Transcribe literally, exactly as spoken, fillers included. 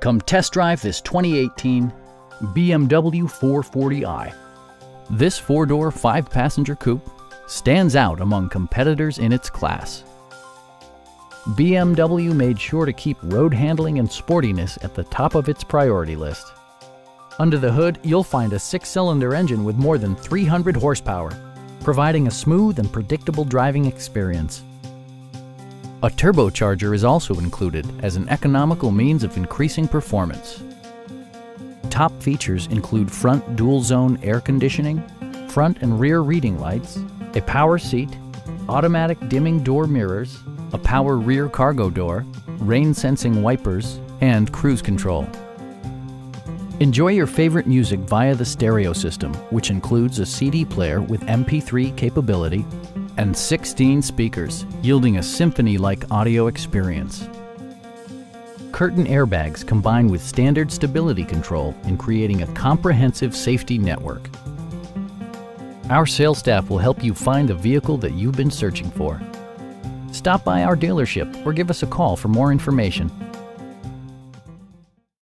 Come test drive this twenty eighteen B M W four forty i. This four-door, five-passenger coupe stands out among competitors in its class. B M W made sure to keep road handling and sportiness at the top of its priority list. Under the hood, you'll find a six-cylinder engine with more than three hundred horsepower, providing a smooth and predictable driving experience. A turbocharger is also included as an economical means of increasing performance. Top features include front dual-zone air conditioning, front and rear reading lights, a power seat, automatic dimming door mirrors, a power rear cargo door, rain-sensing wipers, and cruise control. Enjoy your favorite music via the stereo system, which includes a C D player with M P three capability and sixteen speakers, yielding a symphony-like audio experience. Curtain airbags combine with standard stability control in creating a comprehensive safety network. Our sales staff will help you find the vehicle that you've been searching for. Stop by our dealership or give us a call for more information.